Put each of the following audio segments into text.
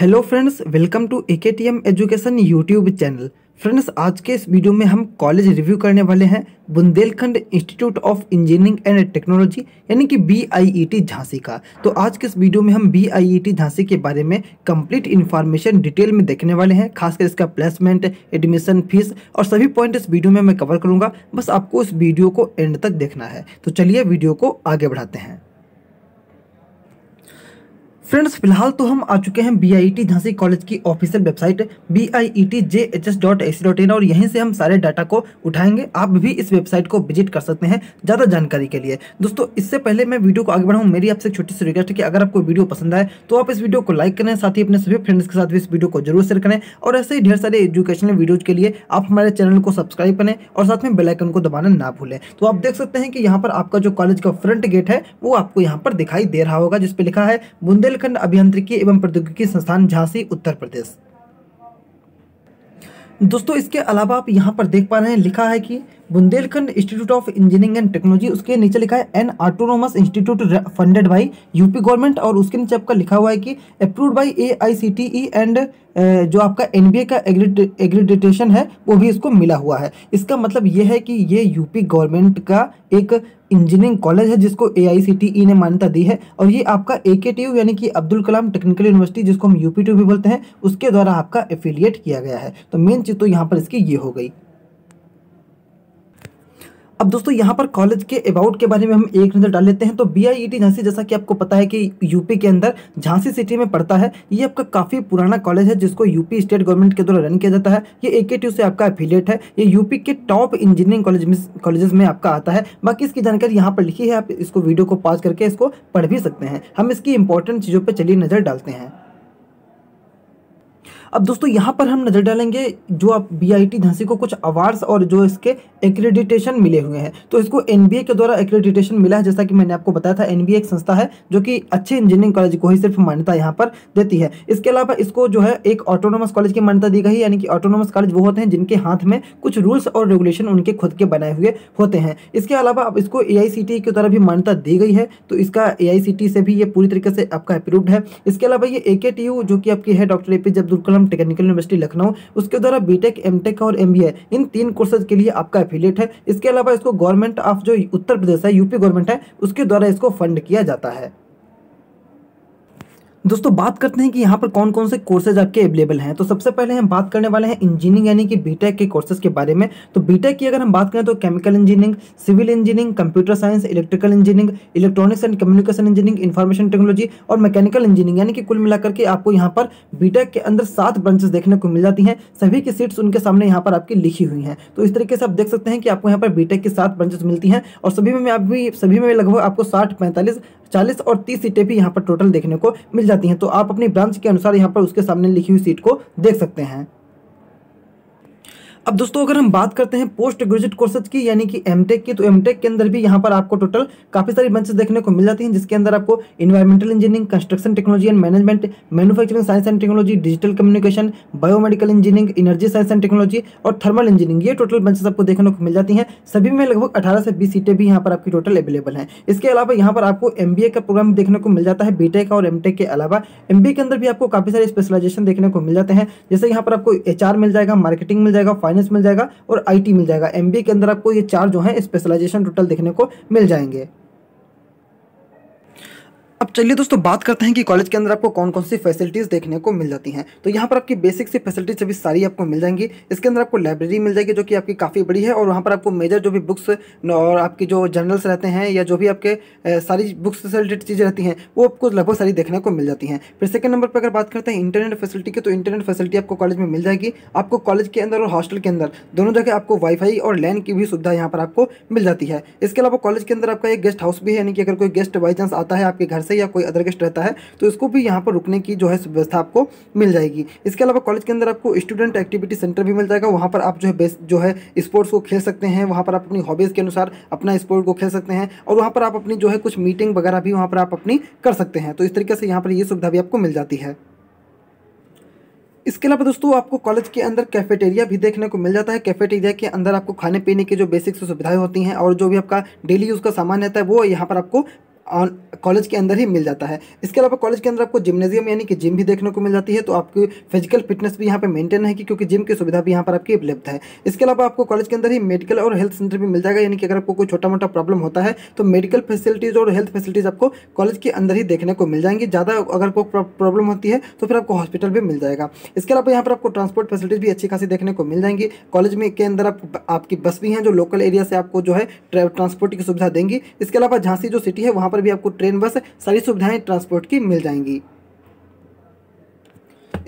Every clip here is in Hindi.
Hello friends, welcome to AKTM education YouTube channel. Friends, आज के इस वीडियो में हम कॉलेज रिव्यू करने वाले हैं Bundelkhand institute of engineering and technology यानी कि BIET झांसी का। तो आज के इस वीडियो में हम BIET झांसी के बारे में कंप्लीट इन्फॉर्मेशन डिटेल में देखने वाले हैं, खासकर इसका प्लेसमेंट, एडमिशन फीस और सभी पॉइंट इस वीडियो में मैं कवर करूँगा। बस आपको इस वीडियो को एंड तक देखना है। तो चलिए वीडियो को आगे बढ़ाते हैं। फ्रेंड्स, फिलहाल तो हम आ चुके हैं BIET झांसी कॉलेज की ऑफिशियल वेबसाइट BIETJHS.ac.in और यहीं से हम सारे डाटा को उठाएंगे। आप भी इस वेबसाइट को विजिट कर सकते हैं ज़्यादा जानकारी के लिए। दोस्तों, इससे पहले मैं वीडियो को आगे बढ़ाऊँ, मेरी आपसे छोटी सी रिक्वेस्ट है कि अगर आपको वीडियो पसंद आए तो आप इस वीडियो को लाइक करें, साथ ही अपने सभी फ्रेंड्स के साथ भी इस वीडियो को जरूर शेयर करें। और ऐसे ही ढेर सारे एजुकेशनल वीडियोज़ के लिए आप हमारे चैनल को सब्सक्राइब करें और साथ में बेल आइकन को दबाना ना भूलें। तो आप देख सकते हैं कि यहाँ पर आपका जो कॉलेज का फ्रंट गेट है वो आपको यहाँ पर दिखाई दे रहा होगा, जिसपे लिखा है बुंदेलखंड अभियांत्रिकी एवं प्रौद्योगिकी संस्थान झांसी उत्तर प्रदेश। दोस्तों, इसके अलावा आप यहाँ पर देख पा रहे हैं लिखा है कि Bundelkhand institute of engineering and technology, उसके नीचे लिखा है an autonomous institute funded by UP government और उसके नीचे आपका लिखा हुआ है कि अप्रूव्ड बाई AICTE एंड जो आपका NBA का एग्रीडिटेशन है वो भी इसको मिला हुआ है। इसका मतलब ये है कि ये यूपी गवर्नमेंट का एक इंजीनियरिंग कॉलेज है जिसको AICTE ने मान्यता दी है और ये आपका AKTU यानी कि अब्दुल कलाम टेक्निकल यूनिवर्सिटी, जिसको हम UPTU भी बोलते हैं, उसके द्वारा आपका एफिलिएट किया गया है। तो मेन चीज़ तो यहाँ पर इसकी ये हो गई। अब दोस्तों, यहाँ पर कॉलेज के अबाउट के बारे में हम एक नज़र डाल लेते हैं। तो BIET झांसी, जैसा कि आपको पता है कि यूपी के अंदर झांसी सिटी में पड़ता है, ये आपका काफ़ी पुराना कॉलेज है जिसको यूपी स्टेट गवर्नमेंट के द्वारा रन किया जाता है। ये AKTU से आपका एफिलिएट है। ये यूपी के टॉप इंजीनियरिंग कॉलेजेस में आपका आता है। बाकी इसकी जानकारी यहाँ पर लिखी है, आप इसको वीडियो को पॉज करके इसको पढ़ भी सकते हैं। हम इसकी इंपॉर्टेंट चीज़ों पर चलिए नज़र डालते हैं। अब दोस्तों, यहाँ पर हम नज़र डालेंगे जो आप BIET झांसी को कुछ अवार्ड्स और जो इसके एक्रेडिटेशन मिले हुए हैं। तो इसको NBA के द्वारा एक्रेडिटेशन मिला है। जैसा कि मैंने आपको बताया था, NBA एक संस्था है जो कि अच्छे इंजीनियरिंग कॉलेज को ही सिर्फ मान्यता यहाँ पर देती है। इसके अलावा इसको जो है एक ऑटोनोमस कॉलेज की मान्यता दी गई, यानी कि ऑटोनोमस कॉलेज वो होते हैं जिनके हाथ में कुछ रूल्स और रेगुलेशन उनके खुद के बनाए हुए होते हैं। इसके अलावा अब इसको AICTE के द्वारा भी मान्यता दी गई है, तो इसका AICTE से भी ये पूरी तरीके से आपका अप्रूव्ड है। इसके अलावा ये AKTU जो कि आपकी है doctor APJ Abdul Kalam technical university Lucknow, उसके द्वारा बीटेक, एमटेक और MBA इन तीन कोर्सेज के लिए आपका एफिलिएट है। इसके अलावा इसको गवर्नमेंट ऑफ जो उत्तर प्रदेश है, यूपी गवर्नमेंट है, उसके द्वारा इसको फंड किया जाता है। दोस्तों, बात करते हैं कि यहाँ पर कौन कौन से कोर्सेज आपके अवेलेबल हैं। तो सबसे पहले हम बात करने वाले हैं इंजीनियरिंग यानी कि बीटेक के कोर्सेज के बारे में। तो बीटेक की अगर हम बात करें तो chemical engineering, civil engineering, computer science, electrical engineering, electronics and communication engineering, information technology और मैकेनिकल इंजीनियरिंग, यानी कि कुल मिलाकर के आपको यहाँ पर बीटेक के अंदर 7 ब्रांचेस देखने को मिल जाती हैं। सभी की सीट्स उनके सामने यहाँ पर आपकी लिखी हुई हैं। तो इस तरीके से आप देख सकते हैं कि आपको यहाँ पर बीटेक की 7 ब्रांचेस मिलती हैं और सभी में लगभग आपको 60, 45, 40 और 30 सीटें भी यहाँ पर टोटल देखने को मिल जाती हैं। तो आप अपनी ब्रांच के अनुसार यहाँ पर उसके सामने लिखी हुई सीट को देख सकते हैं। अब दोस्तों, अगर हम बात करते हैं पोस्ट ग्रेजुएट कोर्सेज की यानी कि एमटेक की, तो एमटेक के अंदर भी यहाँ पर आपको टोटल काफ़ी सारी ब्रांचेस देखने को मिल जाती हैं, जिसके अंदर आपको environmental engineering, construction technology and management, manufacturing science and technology, digital communication, biomedical engineering, energy science and technology और थर्मल इंजीनियरिंग, ये टोटल ब्रांचेस आपको देखने को मिल जाती हैं। सभी में लगभग 18 से 20 सीटें भी यहाँ पर आपकी टोटल अवेलेबल हैं। इसके अलावा यहाँ पर आपको MBA का प्रोग्राम देखने को मिल जाता है बीटेक और एमटेक के अलावा। MBA के अंदर भी आपको काफ़ी सारे स्पेशलाइजेशन देखने को मिल जाते हैं, जैसे यहाँ पर आपको HR मिल जाएगा, मार्केटिंग मिल जाएगा, फाइनेंस मिल जाएगा और IT मिल जाएगा। MBA के अंदर आपको ये 4 जो है स्पेशलाइजेशन टोटल देखने को मिल जाएंगे। अब चलिए दोस्तों, बात करते हैं कि कॉलेज के अंदर आपको कौन कौन सी फैसिलिटीज़ देखने को मिल जाती हैं। तो यहाँ पर आपकी बेसिक सी फैसिलिटीज सभी सारी आपको मिल जाएंगी। इसके अंदर आपको लाइब्रेरी मिल जाएगी जो कि आपकी काफ़ी बड़ी है और वहाँ पर आपको मेजर जो भी बुक्स और आपकी जो जर्नल्स रहते हैं या जो भी आपके सारी बुक्स से रिलेटेड चीज़ें रहती हैं वो आपको लगभग सारी देखने को मिल जाती हैं। फिर सेकंड नंबर पर अगर बात करते हैं इंटरनेट फैसिलिटी की, तो इंटरनेट फैसिलिटी आपको कॉलेज में मिल जाएगी। आपको कॉलेज के अंदर और हॉस्टल के अंदर दोनों जगह आपको वाईफाई और LAN की भी सुविधा यहाँ पर आपको मिल जाती है। इसके अलावा कॉलेज के अंदर आपका एक गेस्ट हाउस भी है, यानी कि अगर कोई गेस्ट बाई चांस आता है आपके घर या कोई अदर गेस्ट रहता है तो इसको भी यहाँ पर रुकने की जो है व्यवस्था आपको मिल जाएगी। इसके अलावा कॉलेज के अंदर आपको स्टूडेंट एक्टिविटी सेंटर भी मिल जाएगा, वहाँ पर आप जो है स्पोर्ट्स को खेल सकते हैं, वहाँ पर आप अपनी हॉबीज़ के अनुसार अपना स्पोर्ट को खेल सकते हैं और वहाँ पर आप अपनी जो है कुछ मीटिंग वगैरह भी वहाँ पर आप अपनी कर सकते हैं। तो इस तरीके से यहाँ पर ये सुविधा भी आपको मिल जाती है। इसके अलावा दोस्तों, आपको कॉलेज के अंदर कैफेटेरिया भी देखने को मिल जाता है। कैफेटेरिया के अंदर आपको खाने पीने की जो बेसिक सुविधाएं होती हैं और जो भी आपका डेली यूज़ का सामान रहता है वो यहाँ पर आपको ऑन कॉलेज के अंदर ही मिल जाता है। इसके अलावा कॉलेज के अंदर आपको जिम्नेजियम यानी कि जिम भी देखने को मिल जाती है, तो आपकी फिजिकल फिटनेस भी यहाँ पे मेंटेन है क्योंकि जिम की सुविधा भी यहाँ पर आपकी उपलब्ध है। इसके अलावा आपको कॉलेज के अंदर ही मेडिकल और हेल्थ सेंटर भी मिल जाएगा, यानी कि अगर आपको कोई छोटा मोटा प्रॉब्लम होता है तो मेडिकल फैसिलिटीज़ और हेल्थ फैसिलिटीज़ आपको कॉलेज के अंदर ही देखने को मिल जाएंगी। ज़्यादा अगर कोई प्रॉब्लम होती है तो फिर आपको हॉस्पिटल भी मिल जाएगा। इसके अलावा यहाँ पर आपको ट्रांसपोर्ट फैसिलिटीज़ भी अच्छी खासी देखने को मिल जाएंगी। कॉलेज में के अंदर आपकी बस भी हैं जो लोकल एरिया से आपको जो है ट्रांसपोर्ट की सुविधा देंगी। इसके अलावा झांसी जो सिटी है वहाँ पर भी आपको ट्रेन बस सारी सुविधाएं ट्रांसपोर्ट की मिल जाएंगी।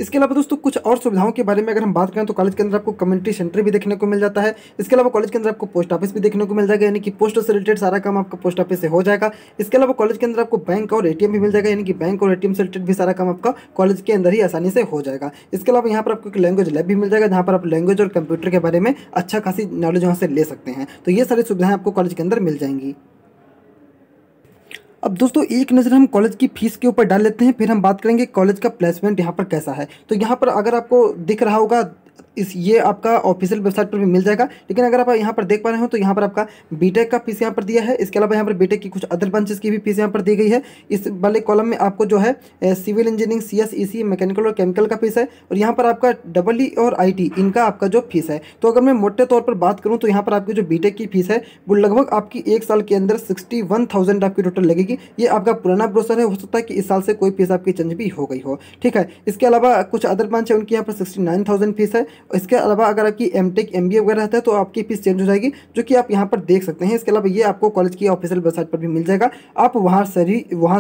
इसके अलावा दोस्तों कुछ और सुविधाओं के बारे में अगर हम बात करें तो कॉलेज के अंदर आपको कम्युनिटी सेंटर भी देखने को मिल जाता है। इसके अलावा कॉलेज के अंदर आपको पोस्ट ऑफिस भी देखने को मिल जाएगा, यानी कि पोस्ट से रिलेटेड सारा काम आपका पोस्ट ऑफिस से हो जाएगा। इसके अलावा कॉलेज के अंदर आपको बैंक और ATM भी मिल जाएगा, यानी कि बैंक और ATM से रिलेटेड भी सारा काम आपका कॉलेज के अंदर ही आसानी से हो जाएगा। इसके अलावा यहाँ पर आपको एक लैंग्वेज लैब भी मिल जाएगा जहाँ पर आप लैंग्वेज और कंप्यूटर के बारे में अच्छा खासी नॉलेज वहाँ से ले सकते हैं। तो ये सारी सुविधाएँ आपको कॉलेज के अंदर मिल जाएंगी। अब दोस्तों एक नज़र हम कॉलेज की फ़ीस के ऊपर डाल लेते हैं, फिर हम बात करेंगे कॉलेज का प्लेसमेंट यहाँ पर कैसा है। तो यहाँ पर अगर आपको दिख रहा होगा ये आपका ऑफिशियल वेबसाइट पर भी मिल जाएगा, लेकिन अगर आप यहाँ पर देख पा रहे हो तो यहाँ पर आपका बीटेक का फीस यहाँ पर दिया है। इसके अलावा यहाँ पर बीटेक की कुछ अदर ब्रांचेस की भी फीस यहाँ पर दी गई है। इस वाले कॉलम में आपको जो है civil engineering, CS, EC, mechanical और केमिकल का फीस है, और यहाँ पर आपका EE और IT इनका आपका जो फीस है। तो अगर मैं मोटे तौर पर बात करूँ तो यहाँ पर आपकी जो बीटेक की फीस है वो लगभग आपकी एक साल के अंदर 61,000 आपकी टोटल लगेगी। ये आपका पुराना ब्रोशर है, हो सकता है कि इस साल से कोई फीस आपकी चेंज भी हो गई हो, ठीक है। इसके अलावा कुछ अदर ब्रांच है उनकी यहाँ पर 69,000 फीस है। इसके अलावा अगर आपकी MTech MBA वगैरह रहता है तो आपकी फीस चेंज हो जाएगी, जो कि आप यहाँ पर देख सकते हैं। इसके अलावा ये आपको कॉलेज की ऑफिशियल वेबसाइट पर भी मिल जाएगा, आप वहाँ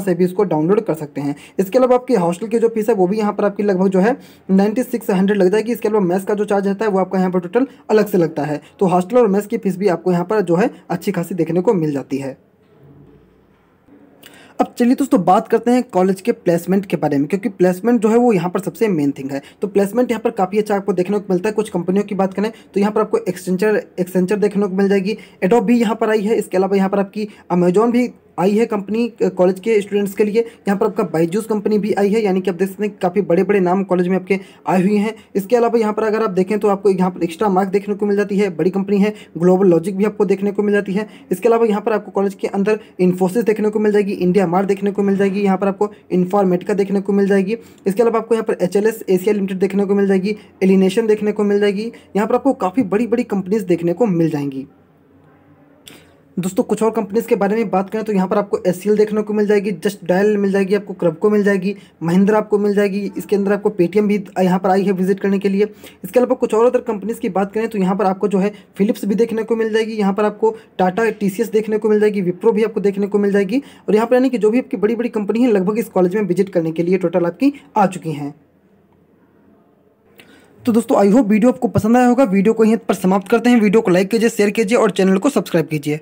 से भी इसको डाउनलोड कर सकते हैं। इसके अलावा आपकी हॉस्टल की जो फीस है वो भी यहाँ पर आपकी लगभग जो है 9600 लग जाएगी। इसके अलावा मैथ्स का जो चार्ज रहता है वो आपका यहाँ पर टोटल अलग से लगता है। तो हॉस्टल और मैथ्स की फीस भी आपको यहाँ पर जो है अच्छी खासी देखने को मिल जाती है। अब चलिए दोस्तों बात करते हैं कॉलेज के प्लेसमेंट के बारे में, क्योंकि प्लेसमेंट जो है वो यहाँ पर सबसे मेन थिंग है। तो प्लेसमेंट यहाँ पर काफ़ी अच्छा आपको देखने को मिलता है। कुछ कंपनियों की बात करें तो यहाँ पर आपको एक्सेंचर देखने को मिल जाएगी, एडोबी यहाँ पर आई है। इसके अलावा यहाँ पर आपकी अमेजॉन भी आई है कंपनी कॉलेज के स्टूडेंट्स के लिए। यहाँ पर आपका बायजूस कंपनी भी आई है, यानी कि आप देख सकते हैं काफ़ी बड़े बड़े नाम कॉलेज में आपके आए हुए हैं। इसके अलावा यहाँ पर अगर आप देखें तो आपको यहाँ पर Extramarks देखने को मिल जाती है, बड़ी कंपनी है। GlobalLogic भी आपको देखने को मिल जाती है। इसके अलावा यहाँ पर आपको कॉलेज के अंदर Infosys देखने को मिल जाएगी, India Mart देखने को मिल जाएगी, यहाँ पर आपको Informatica देखने को मिल जाएगी। इसके अलावा आपको यहाँ पर HLS ACL लिमिटेड देखने को मिल जाएगी, एलिनेशन देखने को मिल जाएगी। यहाँ पर आपको काफ़ी बड़ी बड़ी कंपनीज देखने को मिल जाएंगी। दोस्तों कुछ और कंपनीज़ के बारे में बात करें तो यहाँ पर आपको SCL देखने को मिल जाएगी, जस्ट डायल मिल जाएगी, आपको क्रबको मिल जाएगी, महिंद्रा आपको मिल जाएगी। इसके अंदर आपको पेटीएम भी यहाँ पर आई है विजिट करने के लिए। इसके अलावा कुछ और अदर कंपनीज़ की बात करें तो यहाँ पर आपको जो है फिलिप्स भी देखने को मिल जाएगी, यहाँ पर आपको टाटा TCS देखने को मिल जाएगी, विप्रो भी आपको देखने को मिल जाएगी। और यहाँ पर यानी कि जो भी आपकी बड़ी बड़ी कंपनी है लगभग इस कॉलेज में विजिट करने के लिए टोटल आपकी आ चुकी हैं। तो दोस्तों आई होप वीडियो आपको पसंद आया होगा। वीडियो को यहीं पर समाप्त करते हैं। वीडियो को लाइक कीजिए, शेयर कीजिए और चैनल को सब्सक्राइब कीजिए।